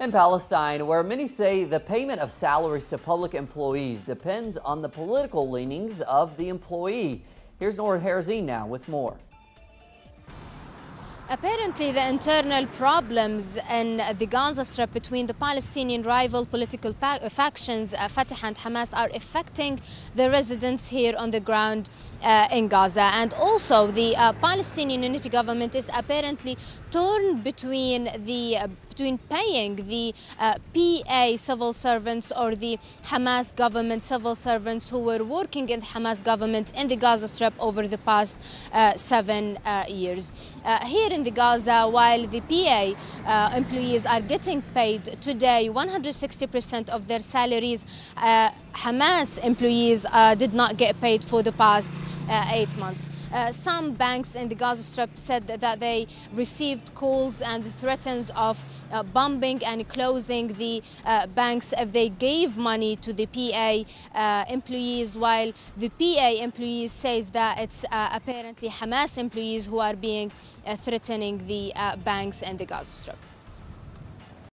In Palestine, where many say the payment of salaries to public employees depends on the political leanings of the employee. Here's Noor Harazeen now with more. Apparently, the internal problems in the Gaza Strip between the Palestinian rival political factions, Fatah and Hamas, are affecting the residents here on the ground in Gaza. And also, the Palestinian unity government is apparently torn between paying the PA civil servants or the Hamas government civil servants who were working in the Hamas government in the Gaza Strip over the past 7 years. Here in the Gaza, while the PA employees are getting paid today 160% of their salaries, Hamas employees did not get paid for the past 8 months. Some banks in the Gaza Strip said that they received calls and threats of bombing and closing the banks if they gave money to the PA employees, while the PA employees says that it's apparently Hamas employees who are being threatening the banks and the Gaza Strip.